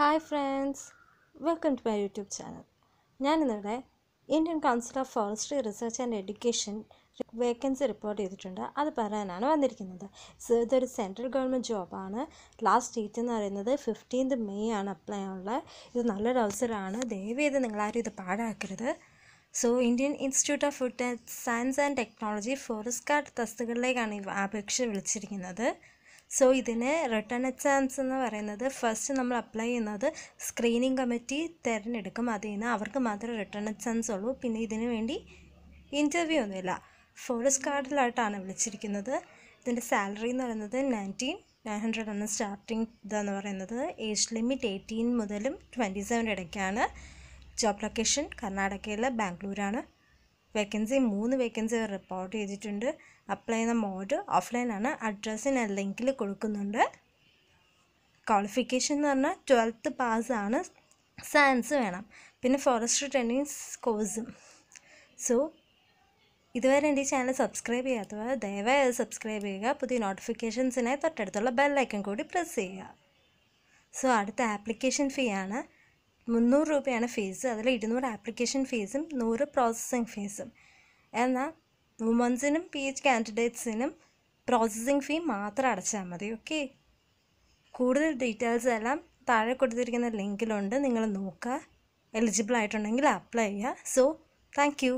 Hi friends, welcome to my YouTube channel. ഞാനിന്നിവിടെ Indian council of forestry research and education vacancy report ചെയ്തിട്ടുണ്ട്, അത് പറയാനാണ് വന്നിരിക്കുന്നത്. ഇതൊരു സെൻട്രൽ ഗവൺമെൻറ് ജോബാണ്. ലാസ്റ്റ് ഡേറ്റ് എന്ന് പറയുന്നത് 15 മെയ് ആണ് അപ്ലൈ ചെയ്യാനുള്ളത്. ഇത് നല്ലൊരു അവസരമാണ്, ദയവേത് നിങ്ങളാരും ഇത് പാഴാക്കരുത്. Indian Institute of Food and Science and Technology Forest Guard തസ്തികളിലേക്കാണ് ഈ അപേക്ഷ വിളിച്ചിരിക്കുന്നത്. ഇതിന് റിട്ടേൺ എക്സാംസ് എന്ന് പറയുന്നത് ഫസ്റ്റ് നമ്മൾ അപ്ലൈ ചെയ്യുന്നത് സ്ക്രീനിങ് കമ്മിറ്റി തിരഞ്ഞെടുക്കും, അതിൽ നിന്ന് അവർക്ക് മാത്രമേ റിട്ടേൺ എക്സാംസ് ഉള്ളൂ. പിന്നെ ഇതിനു വേണ്ടി ഇൻ്റർവ്യൂ ഒന്നുമില്ല, ഫോറസ്റ്റ് ഗാർഡിലായിട്ടാണ് വിളിച്ചിരിക്കുന്നത്. ഇതിൻ്റെ സാലറി എന്ന് പറയുന്നത് 900 ആണ് സ്റ്റാർട്ടിങ് ഇതാന്ന് പറയുന്നത്. ഏജ് ലിമിറ്റ് 18 മുതലും 27 ഇടയ്ക്കാണ്. ജോബ് ലൊക്കേഷൻ കർണാടകയിലെ ബാംഗ്ലൂരാണ്. മൂന്ന് വേക്കൻസി റിപ്പോർട്ട് ചെയ്തിട്ടുണ്ട്. അപ്ലൈ ചെയ്യുന്ന മോഡ് ഓഫ്ലൈനാണ്. അഡ്രസ്സിന് ലിങ്കിൽ കൊടുക്കുന്നുണ്ട്. ക്വാളിഫിക്കേഷൻ എന്ന് പറഞ്ഞാൽ 12th പാസ്സാണ്, സയൻസ് വേണം, പിന്നെ ഫോറസ്റ്റ് ട്രെയിനിങ് കോഴ്സും. ഇതുവരെ എൻ്റെ ചാനൽ സബ്സ്ക്രൈബ് ചെയ്യാത്തവർ ദയവായി സബ്സ്ക്രൈബ് ചെയ്യുക. പുതിയ നോട്ടിഫിക്കേഷൻസിനായി തൊട്ടടുത്തുള്ള ബെല്ലൈക്കൺ കൂടി പ്രസ് ചെയ്യുക. അടുത്ത ആപ്ലിക്കേഷൻ ഫീ ആണ്. 300 രൂപയാണ് ഫീസ്. അതിൽ 200 ആപ്ലിക്കേഷൻ ഫീസും 100 പ്രോസസ്സിംഗ് ഫീസും. എന്നാൽ വുമൻസിനും PH കാൻഡിഡേറ്റ്സിനും പ്രോസസ്സിംഗ് ഫീ മാത്രം അടച്ചാൽ മതി. ഓക്കെ, കൂടുതൽ ഡീറ്റെയിൽസ് എല്ലാം താഴെ കൊടുത്തിരിക്കുന്ന ലിങ്കിലുണ്ട്, നിങ്ങൾ നോക്കുക. എലിജിബിൾ ആയിട്ടുണ്ടെങ്കിൽ അപ്ലൈ ചെയ്യുക. Thank U.